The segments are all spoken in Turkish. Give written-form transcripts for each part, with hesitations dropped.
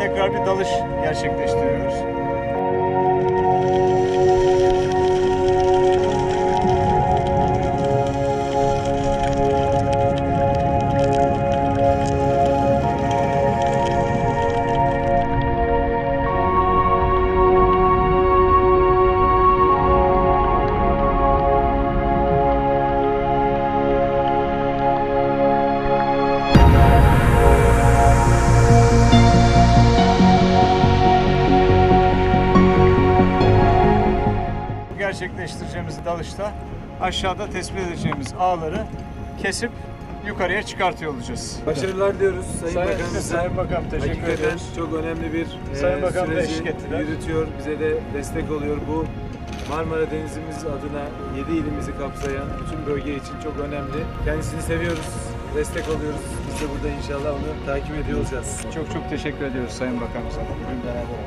tekrar bir dalış gerçekleştiriyoruz. Gerçekleştireceğimiz dalışta aşağıda tespit edeceğimiz ağları kesip yukarıya çıkartıyor olacağız. Başarılar diyoruz Sayın Bakanım, teşekkür ederiz. Çok önemli bir süreci yürütüyor, bize de destek oluyor. Bu Marmara Denizimiz adına 7 ilimizi kapsayan bütün bölge için çok önemli. Kendisini seviyoruz, destek oluyoruz. Biz de burada inşallah onu takip ediyor olacağız. Çok çok teşekkür ediyoruz Sayın Bakanımıza. Bugün beraber.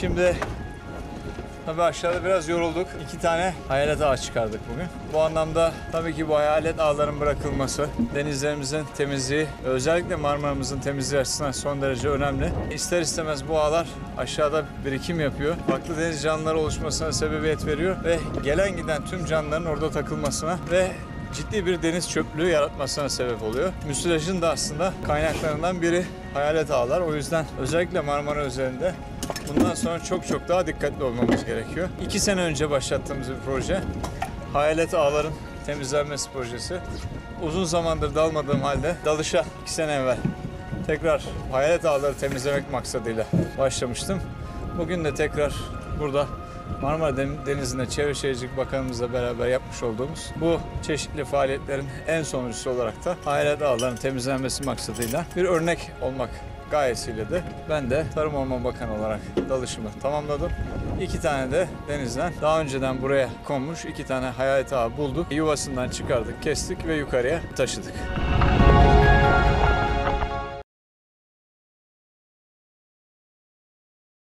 Şimdi tabii aşağıda biraz yorulduk. 2 tane hayalet ağı çıkardık bugün. Bu anlamda tabii ki bu hayalet ağların bırakılması, denizlerimizin temizliği, özellikle Marmara'mızın temizliği açısından son derece önemli. İster istemez bu ağlar aşağıda birikim yapıyor. Farklı deniz canlıları oluşmasına sebebiyet veriyor ve gelen giden tüm canlıların orada takılmasına ve ciddi bir deniz çöplüğü yaratmasına sebep oluyor. Müsilaj'ın da aslında kaynaklarından biri hayalet ağlar. O yüzden özellikle Marmara üzerinde bundan sonra çok çok daha dikkatli olmamız gerekiyor. 2 sene önce başlattığımız bir proje, hayalet ağların temizlenmesi projesi. Uzun zamandır dalmadığım halde dalışa 2 sene evvel tekrar hayalet ağları temizlemek maksadıyla başlamıştım. Bugün de tekrar burada Marmara Denizi'nde Çevre ve Şehircilik Bakanımızla beraber yapmış olduğumuz bu çeşitli faaliyetlerin en sonuncusu olarak da hayalet ağlarının temizlenmesi maksadıyla bir örnek olmak gayesiyle de ben de Tarım Orman Bakanı olarak dalışımı tamamladım. 2 tane de denizden daha önceden buraya konmuş 2 tane hayalet ağı bulduk. Yuvasından çıkardık, kestik ve yukarıya taşıdık.